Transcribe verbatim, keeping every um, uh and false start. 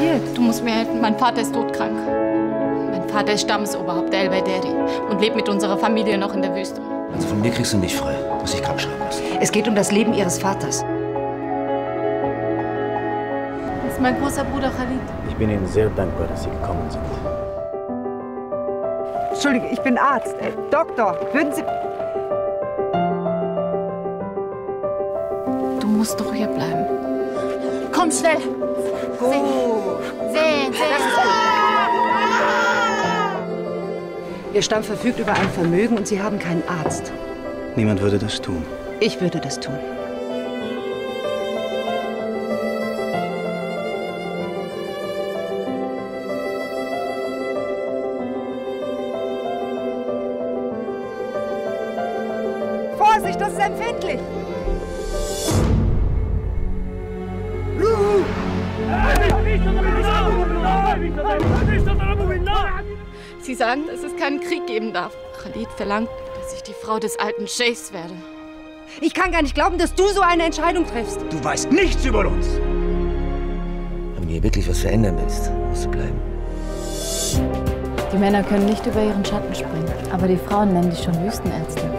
passiert? Du musst mir helfen. Mein Vater ist todkrank. Mein Vater ist Stammesoberhaupt der Elbederi und lebt mit unserer Familie noch in der Wüste. Also von mir kriegst du nicht frei, muss ich krank schreiben lassen. Es geht um das Leben ihres Vaters. Das ist mein großer Bruder Khalid. Ich bin Ihnen sehr dankbar, dass Sie gekommen sind. Entschuldige, ich bin Arzt. Äh, Doktor, würden Sie... Du musst doch hier bleiben. Komm schnell! Oh. Sehen, sehen, sehen! Ihr Stamm verfügt über ein Vermögen und Sie haben keinen Arzt. Niemand würde das tun. Ich würde das tun. Vorsicht, das ist empfindlich! Sie sagen, dass es keinen Krieg geben darf. Khalid verlangt, dass ich die Frau des alten Scheichs werde. Ich kann gar nicht glauben, dass du so eine Entscheidung triffst. Du weißt nichts über uns! Wenn du hier wirklich was verändern willst, musst du bleiben. Die Männer können nicht über ihren Schatten springen, aber die Frauen nennen dich schon Wüstenärztin.